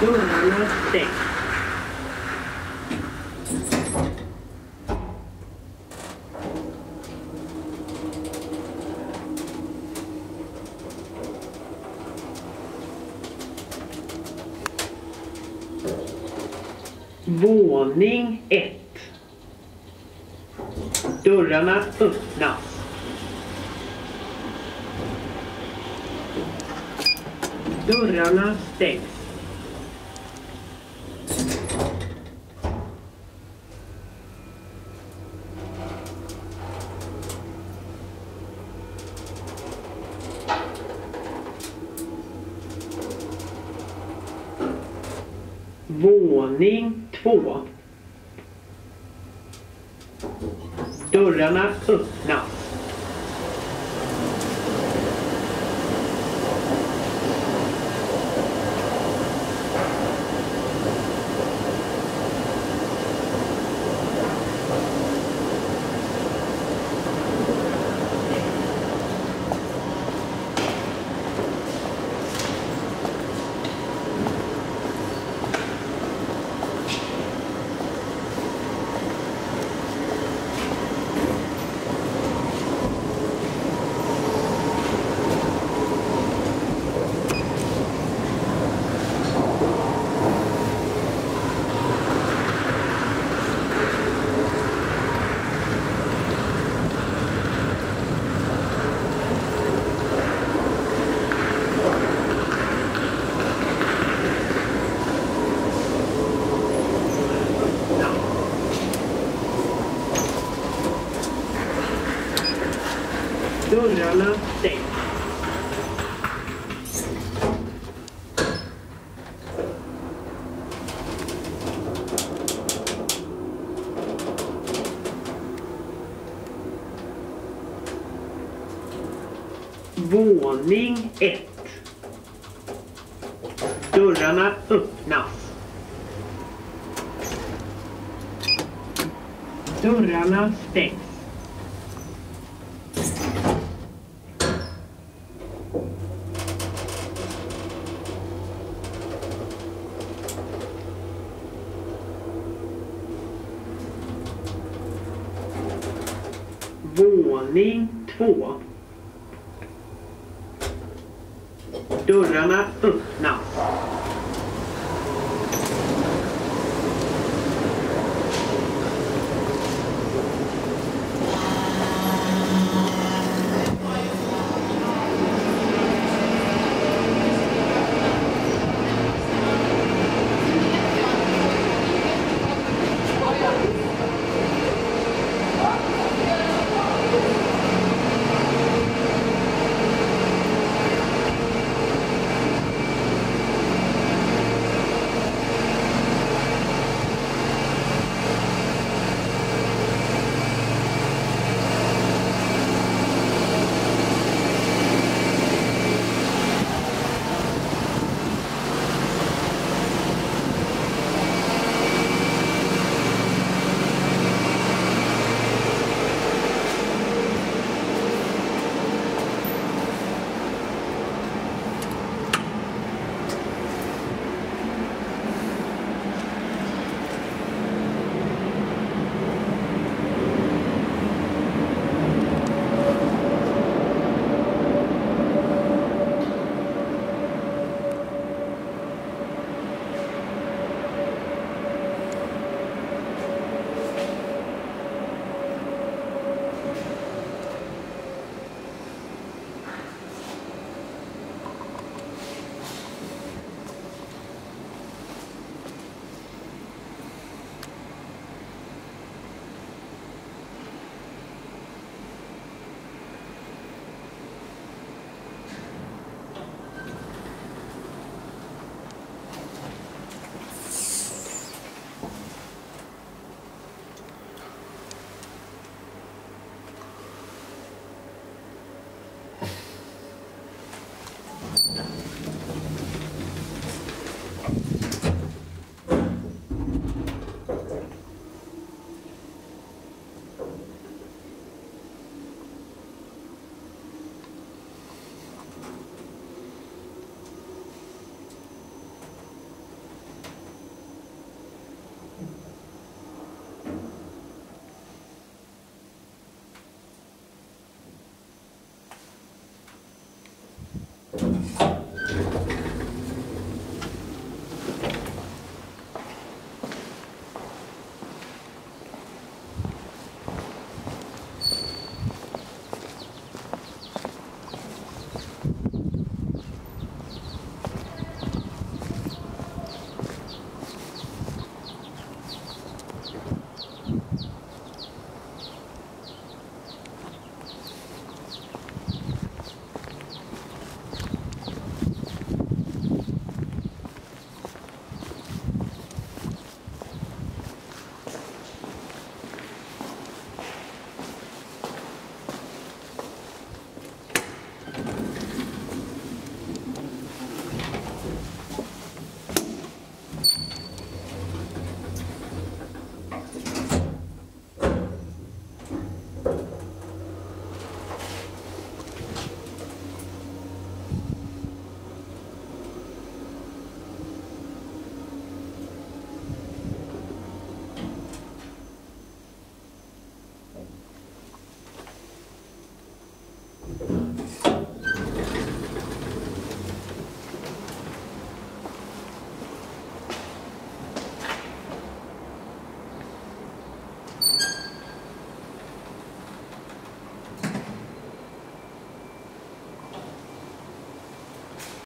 Donate. Våning 1. Dörrarna öppnas. Dörrarna stängs. Våning 2. Dörrarna öppnas. Dörrarna stängs. Våning 1. Dörrarna öppnas. Dörrarna stängs. Våning 2. Dörrarna öppnas.